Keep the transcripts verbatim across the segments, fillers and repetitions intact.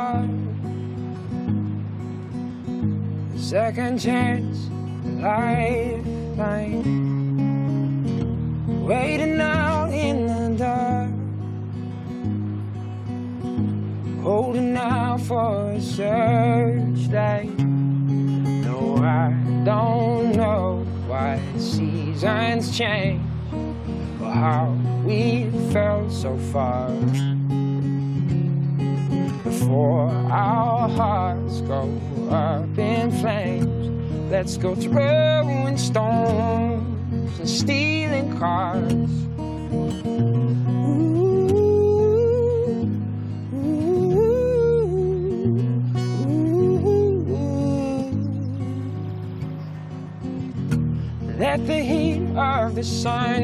heart. Second chance, lifeline, waiting out in the dark, holding out for a searchlight. No, I don't know why seasons change or how we felt so far before our hearts go up in flames. Let's go throwing stones and stealing cars. Ooh, ooh, ooh, ooh. Let the heat of the sun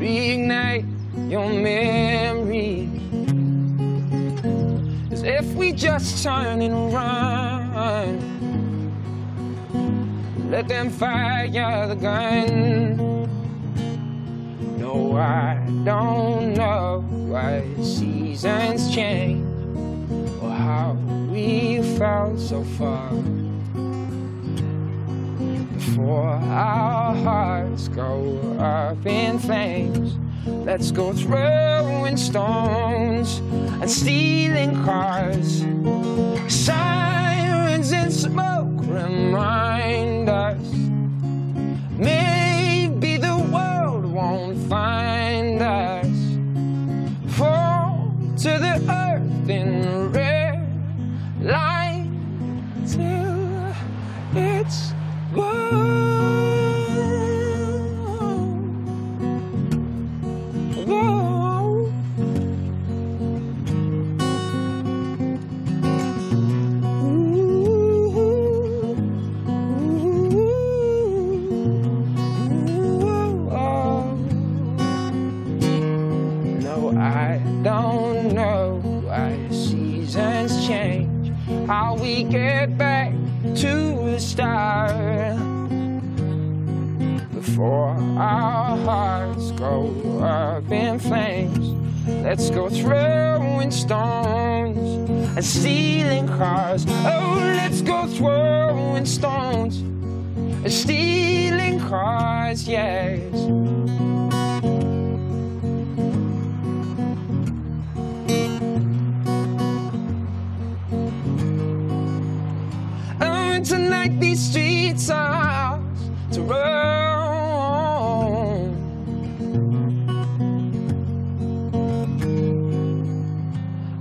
reignite your memory, as if we just turn and run, let them fire the gun. No, I don't know why seasons change or how we felt so far before our hearts go up in flames. Let's go throwing stones and stealing cars. Sirens and smoke remind us maybe the world won't find us. Fall to the earth in red light till it's gone. I don't know why seasons change, how we get back to the start before our hearts go up in flames. Let's go throwing stones and stealing cars. Oh, let's go throwing stones and stealing cars, yes. Tonight these streets are to roam.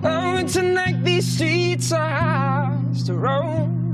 Oh, tonight these streets are to roam.